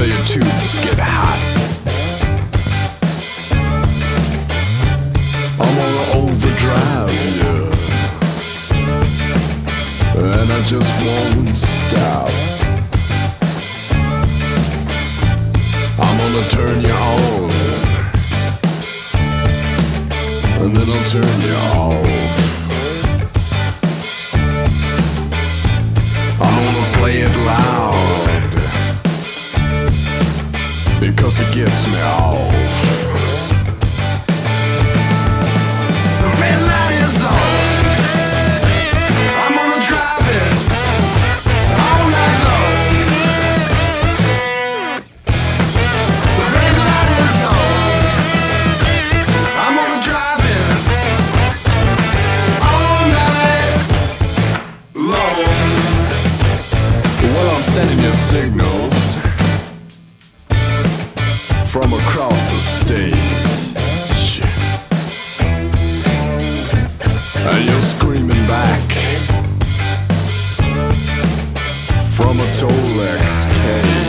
until your tubes get hot. I'm on overdrive, yeah, and I just won't stop. I'm gonna turn you on, and then I'll turn you off. I'm gonna play it loud, because it gets me off. The red light is on, I'm gonna drive it all night long. The red light is on, I'm gonna drive it all night long. Well, I'm sending you signals from across the stage, and you're screaming back from a Tolex cage.